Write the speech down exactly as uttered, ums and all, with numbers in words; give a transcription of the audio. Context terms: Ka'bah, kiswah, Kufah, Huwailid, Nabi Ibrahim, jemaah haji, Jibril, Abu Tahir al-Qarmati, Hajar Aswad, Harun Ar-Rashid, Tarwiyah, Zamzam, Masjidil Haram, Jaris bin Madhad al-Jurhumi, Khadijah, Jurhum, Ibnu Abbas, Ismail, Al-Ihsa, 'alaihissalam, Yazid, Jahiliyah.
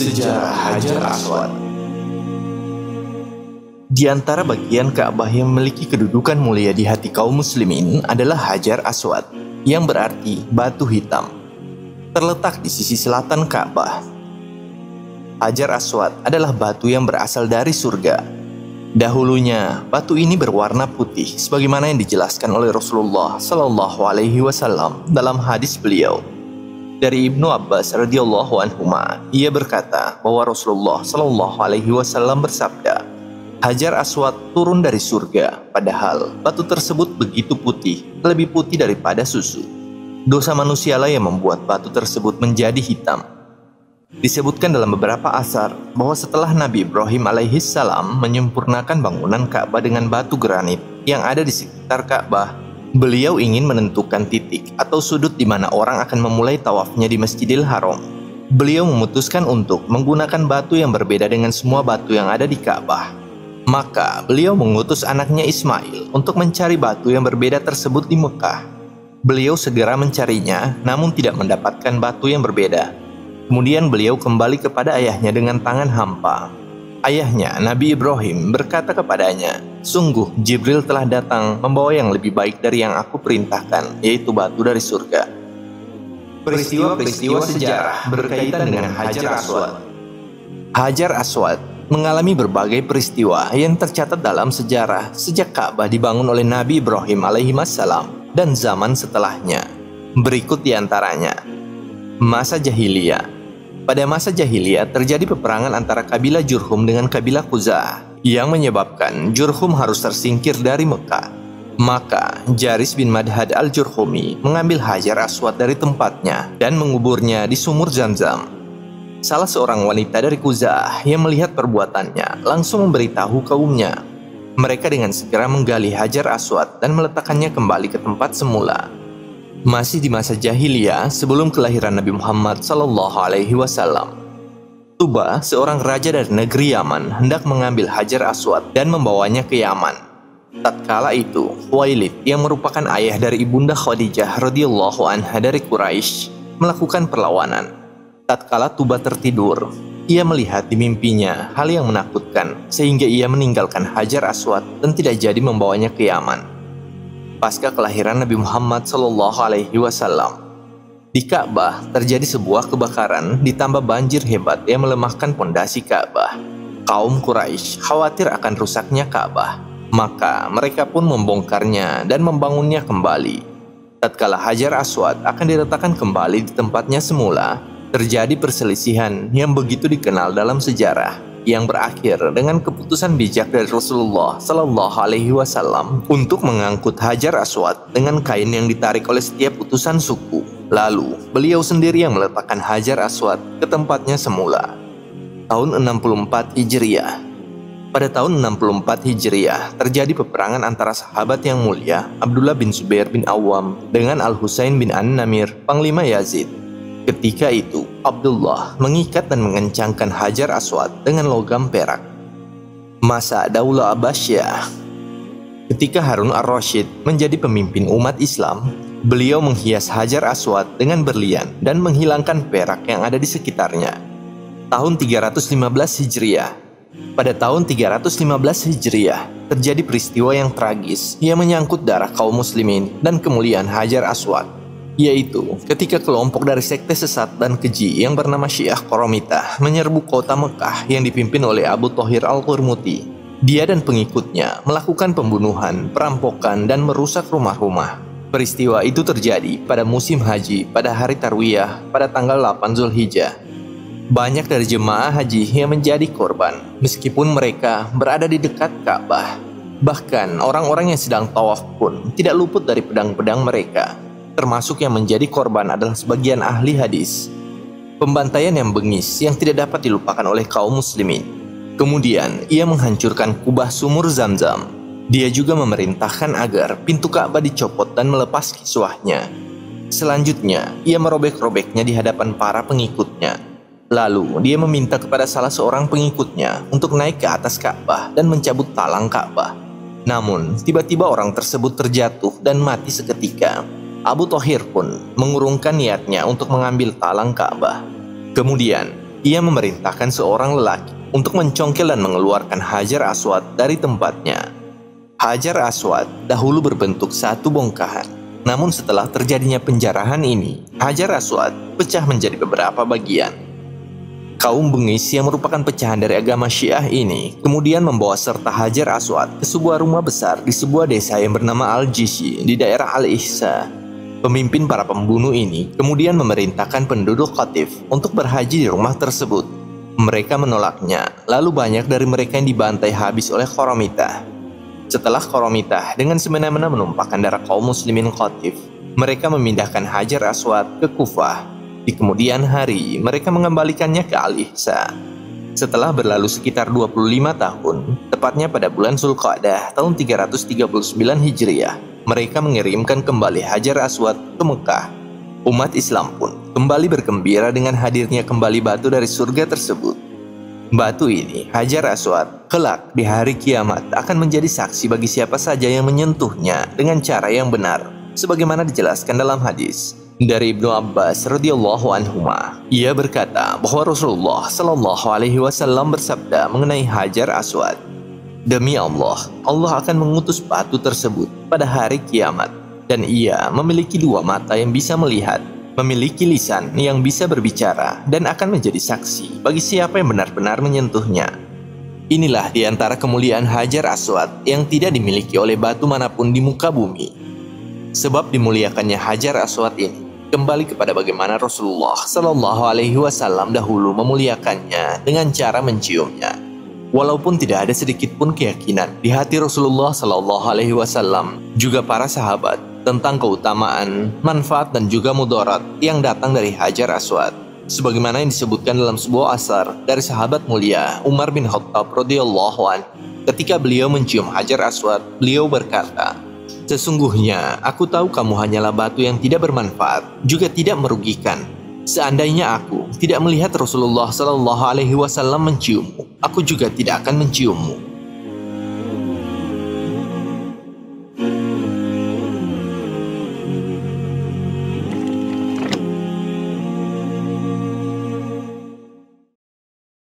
Sejarah Hajar Aswad. Di antara bagian Ka'bah yang memiliki kedudukan mulia di hati kaum muslimin adalah Hajar Aswad, yang berarti batu hitam. Terletak di sisi selatan Ka'bah. Hajar Aswad adalah batu yang berasal dari surga. Dahulunya, batu ini berwarna putih sebagaimana yang dijelaskan oleh Rasulullah Shallallahu Alaihi Wasallam dalam hadis beliau. Dari Ibnu Abbas radhiyallahu anhuma, ia berkata bahwa Rasulullah Shallallahu Alaihi Wasallam bersabda, Hajar Aswad turun dari surga, padahal batu tersebut begitu putih, lebih putih daripada susu. Dosa manusialah yang membuat batu tersebut menjadi hitam. Disebutkan dalam beberapa asar bahwa setelah Nabi Ibrahim alaihissalam menyempurnakan bangunan Ka'bah dengan batu granit yang ada di sekitar Ka'bah, beliau ingin menentukan titik atau sudut di mana orang akan memulai tawafnya di Masjidil Haram. Beliau memutuskan untuk menggunakan batu yang berbeda dengan semua batu yang ada di Ka'bah. Maka beliau mengutus anaknya Ismail untuk mencari batu yang berbeda tersebut di Mekkah. Beliau segera mencarinya, namun tidak mendapatkan batu yang berbeda. Kemudian beliau kembali kepada ayahnya dengan tangan hampa. Ayahnya, Nabi Ibrahim, berkata kepadanya, "Sungguh, Jibril telah datang membawa yang lebih baik dari yang aku perintahkan, yaitu batu dari surga." Peristiwa-peristiwa sejarah berkaitan dengan Hajar Aswad. Hajar Aswad mengalami berbagai peristiwa yang tercatat dalam sejarah sejak Ka'bah dibangun oleh Nabi Ibrahim alaihissalam dan zaman setelahnya. Berikut diantaranya. Masa Jahiliyah. Pada masa jahiliyah terjadi peperangan antara kabilah Jurhum dengan kabilah Kuzah yang menyebabkan Jurhum harus tersingkir dari Mekkah. Maka Jaris bin Madhad al-Jurhumi mengambil Hajar Aswad dari tempatnya dan menguburnya di sumur Zamzam. Salah seorang wanita dari Kuzah yang melihat perbuatannya langsung memberitahu kaumnya. Mereka dengan segera menggali Hajar Aswad dan meletakkannya kembali ke tempat semula. Masih di masa jahiliyah sebelum kelahiran Nabi Muhammad Shallallahu Alaihi Wasallam, Tuba, seorang raja dari negeri Yaman, hendak mengambil Hajar Aswad dan membawanya ke Yaman. Tatkala itu, Huwailid yang merupakan ayah dari ibunda Khadijah radhiyallahu anha dari Quraisy melakukan perlawanan. Tatkala Tuba tertidur, ia melihat di mimpinya hal yang menakutkan sehingga ia meninggalkan Hajar Aswad dan tidak jadi membawanya ke Yaman. Pasca kelahiran Nabi Muhammad Shallallahu Alaihi Wasallam, di Ka'bah terjadi sebuah kebakaran ditambah banjir hebat yang melemahkan pondasi Ka'bah. Kaum Quraisy khawatir akan rusaknya Ka'bah, maka mereka pun membongkarnya dan membangunnya kembali. Tatkala Hajar Aswad akan diletakkan kembali di tempatnya semula, terjadi perselisihan yang begitu dikenal dalam sejarah, yang berakhir dengan keputusan bijak dari Rasulullah Shallallahu Alaihi Wasallam untuk mengangkut Hajar Aswad dengan kain yang ditarik oleh setiap utusan suku. Lalu beliau sendiri yang meletakkan Hajar Aswad ke tempatnya semula. Tahun enam puluh empat Hijriah. Pada tahun enam puluh empat Hijriah terjadi peperangan antara sahabat yang mulia Abdullah bin Zubair bin Awam dengan Al-Husain bin An-Namir, Panglima Yazid. Ketika itu, Abdullah mengikat dan mengencangkan Hajar Aswad dengan logam perak. Masa Daulah Abbasiyah. Ketika Harun Ar-Rashid menjadi pemimpin umat Islam, beliau menghias Hajar Aswad dengan berlian dan menghilangkan perak yang ada di sekitarnya. Tahun tiga ratus lima belas Hijriah. Pada tahun tiga ratus lima belas Hijriah, terjadi peristiwa yang tragis yang menyangkut darah kaum muslimin dan kemuliaan Hajar Aswad, yaitu ketika kelompok dari sekte sesat dan keji yang bernama Syiah Qaramithah menyerbu kota Mekkah yang dipimpin oleh Abu Tahir al-Qarmati. Dia dan pengikutnya melakukan pembunuhan, perampokan, dan merusak rumah-rumah. Peristiwa itu terjadi pada musim haji pada hari Tarwiyah pada tanggal delapan Zulhijjah. Banyak dari jemaah haji yang menjadi korban meskipun mereka berada di dekat Ka'bah. Bahkan orang-orang yang sedang tawaf pun tidak luput dari pedang-pedang mereka. Termasuk yang menjadi korban adalah sebagian ahli hadis. Pembantaian yang bengis yang tidak dapat dilupakan oleh kaum muslimin. Kemudian ia menghancurkan kubah sumur Zamzam. Dia juga memerintahkan agar pintu Ka'bah dicopot dan melepas kiswahnya. Selanjutnya ia merobek-robeknya di hadapan para pengikutnya. Lalu dia meminta kepada salah seorang pengikutnya untuk naik ke atas Ka'bah dan mencabut talang Ka'bah. Namun tiba-tiba orang tersebut terjatuh dan mati seketika. Abu Tahir pun mengurungkan niatnya untuk mengambil talang Ka'bah. Kemudian, ia memerintahkan seorang lelaki untuk mencongkel dan mengeluarkan Hajar Aswad dari tempatnya. Hajar Aswad dahulu berbentuk satu bongkahan, namun setelah terjadinya penjarahan ini, Hajar Aswad pecah menjadi beberapa bagian. Kaum Bengis yang merupakan pecahan dari agama Syiah ini kemudian membawa serta Hajar Aswad ke sebuah rumah besar di sebuah desa yang bernama Al-Jisyi di daerah Al-Ihsa. Pemimpin para pembunuh ini kemudian memerintahkan penduduk Qatif untuk berhaji di rumah tersebut. Mereka menolaknya, lalu banyak dari mereka yang dibantai habis oleh Qaramithah. Setelah Qaramithah dengan semena-mena menumpahkan darah kaum muslimin Qatif, mereka memindahkan Hajar Aswad ke Kufah. Di kemudian hari, mereka mengembalikannya ke Al-Ihsa. Setelah berlalu sekitar dua puluh lima tahun, tepatnya pada bulan Zulqa'dah tahun tiga ratus tiga puluh sembilan Hijriah, mereka mengirimkan kembali Hajar Aswad ke Mekkah. Umat Islam pun kembali bergembira dengan hadirnya kembali batu dari surga tersebut. Batu ini, Hajar Aswad, kelak di hari kiamat akan menjadi saksi bagi siapa saja yang menyentuhnya dengan cara yang benar, sebagaimana dijelaskan dalam hadis dari Ibnu Abbas radhiyallahu anhuma. Ia berkata bahwa Rasulullah shallallahu alaihi wasallam bersabda mengenai Hajar Aswad, "Demi Allah, Allah akan mengutus batu tersebut pada hari kiamat, dan ia memiliki dua mata yang bisa melihat, memiliki lisan yang bisa berbicara, dan akan menjadi saksi bagi siapa yang benar-benar menyentuhnya." Inilah diantara kemuliaan Hajar Aswad yang tidak dimiliki oleh batu manapun di muka bumi. Sebab dimuliakannya Hajar Aswad ini kembali kepada bagaimana Rasulullah Shallallahu Alaihi Wasallam dahulu memuliakannya dengan cara menciumnya. Walaupun tidak ada sedikit pun keyakinan di hati Rasulullah Shallallahu Alaihi Wasallam juga para sahabat tentang keutamaan, manfaat dan juga mudarat yang datang dari Hajar Aswad, sebagaimana yang disebutkan dalam sebuah asar dari sahabat mulia Umar bin Khattab radhiyallahu anhu. Ketika beliau mencium Hajar Aswad, beliau berkata, "Sesungguhnya aku tahu kamu hanyalah batu yang tidak bermanfaat, juga tidak merugikan. Seandainya aku tidak melihat Rasulullah Shallallahu Alaihi Wasallam menciummu, aku juga tidak akan menciummu."